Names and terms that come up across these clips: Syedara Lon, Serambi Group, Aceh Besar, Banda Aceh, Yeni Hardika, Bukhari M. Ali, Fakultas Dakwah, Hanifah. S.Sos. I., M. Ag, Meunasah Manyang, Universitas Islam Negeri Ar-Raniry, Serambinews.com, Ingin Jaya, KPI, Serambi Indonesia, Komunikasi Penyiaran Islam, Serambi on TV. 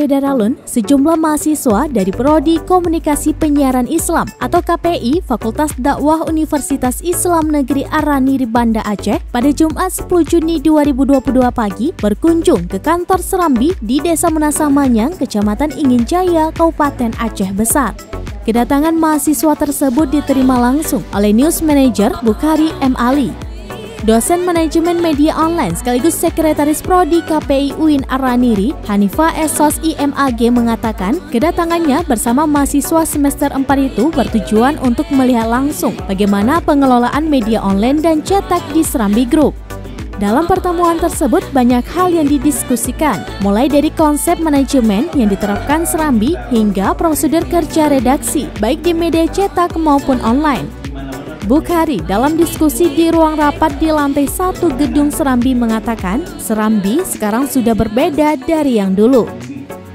Syedaralun, sejumlah mahasiswa dari Prodi Komunikasi Penyiaran Islam atau KPI Fakultas Dakwah Universitas Islam Negeri Ar-Raniry Banda Aceh pada Jumat 10 Juni 2022 pagi berkunjung ke kantor Serambi di Desa Meunasah Manyang, Kecamatan Ingin Jaya, Kabupaten Aceh Besar. Kedatangan mahasiswa tersebut diterima langsung oleh News Manager Bukhari M. Ali, dosen manajemen media online sekaligus sekretaris prodi KPI UIN Ar-Raniry, Hanifah S.Sos I. M. Ag mengatakan kedatangannya bersama mahasiswa semester 4 itu bertujuan untuk melihat langsung bagaimana pengelolaan media online dan cetak di Serambi Group. Dalam pertemuan tersebut banyak hal yang didiskusikan, mulai dari konsep manajemen yang diterapkan Serambi hingga prosedur kerja redaksi baik di media cetak maupun online. Bukhari dalam diskusi di ruang rapat di lantai 1 gedung Serambi mengatakan Serambi sekarang sudah berbeda dari yang dulu.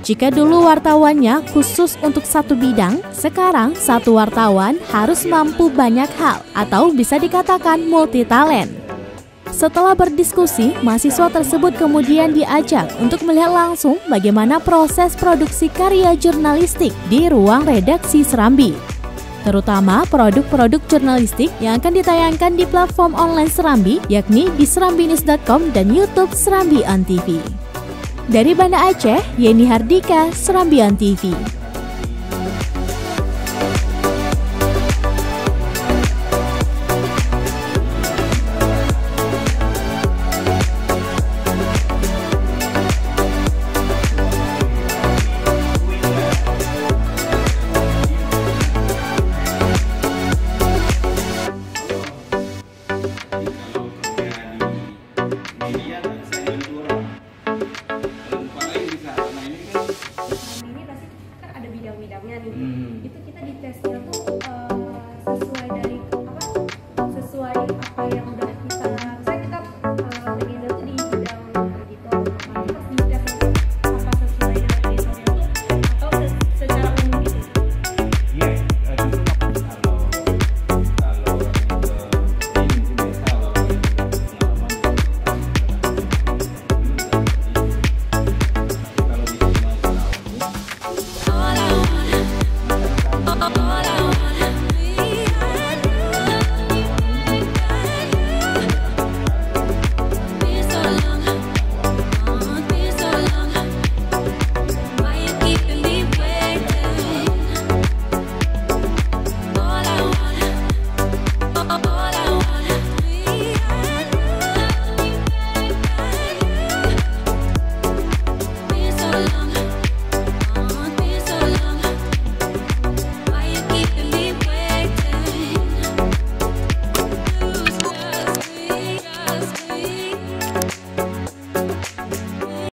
Jika dulu wartawannya khusus untuk satu bidang, sekarang satu wartawan harus mampu banyak hal atau bisa dikatakan multitalent. Setelah berdiskusi, mahasiswa tersebut kemudian diajak untuk melihat langsung bagaimana proses produksi karya jurnalistik di ruang redaksi Serambi, terutama produk-produk jurnalistik yang akan ditayangkan di platform online Serambi, yakni di Serambinews.com dan YouTube Serambi on TV. Dari Banda Aceh, Yeni Hardika, Serambi on TV.